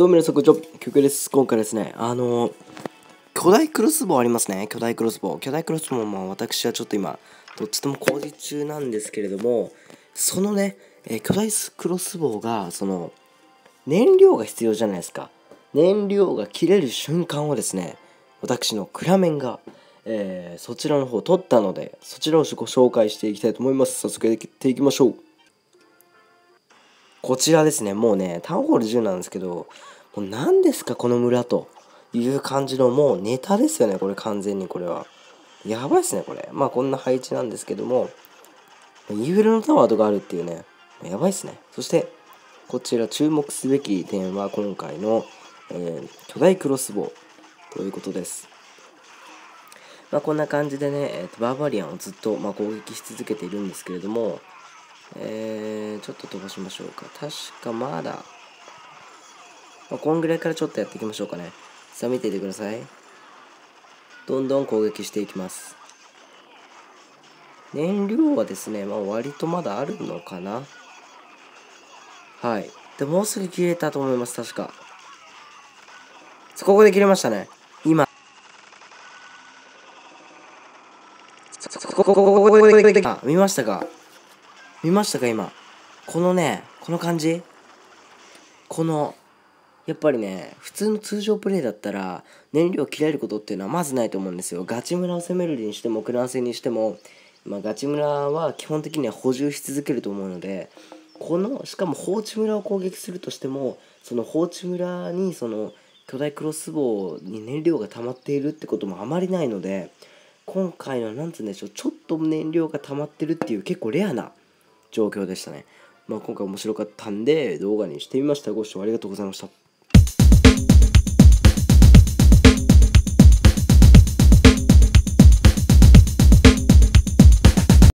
どうも皆さんこんにちは、曲です。今回ですね、巨大クロスボウありますね。巨大クロスボウも私はちょっと今、どっちとも工事中なんですけれども、そのね、巨大クロスボウが、燃料が必要じゃないですか。燃料が切れる瞬間をですね、私のクラメンが、そちらの方を取ったので、そちらをご紹介していきたいと思います。早速やっていきましょう。こちらですね、もうね、タウンホール10なんですけど、もう何ですか、この村という感じの、もうネタですよね、これ完全にこれは。やばいっすね、これ。まあこんな配置なんですけども、インフレのタワーとかあるっていうね、やばいっすね。そして、こちら注目すべき点は今回の、巨大クロスボウということです。まあこんな感じでね、バーバリアンをずっと、攻撃し続けているんですけれども、ちょっと飛ばしましょうか。確かまだ、こんぐらいからちょっとやっていきましょうかね。さあ見ていてください。どんどん攻撃していきます。燃料はですね、割とまだあるのかな。はい。で、もうすぐ切れたと思います、確か。ここで切れましたね。今。あ、見ましたか？見ましたか今。このね、この感じ。この、やっぱりね、普通の通常プレイだったら、燃料を切れることっていうのはまずないと思うんですよ。ガチ村を攻めるにしても、クラン戦にしても、ガチ村は基本的には補充し続けると思うので、この、しかも放置村を攻撃するとしても、その放置村に、巨大クロスボウに燃料が溜まっているってこともあまりないので、今回の、なんつうんでしょう、ちょっと燃料が溜まってるっていう、結構レアな状況でしたね。今回面白かったんで動画にしてみました。ご視聴ありがとうございました。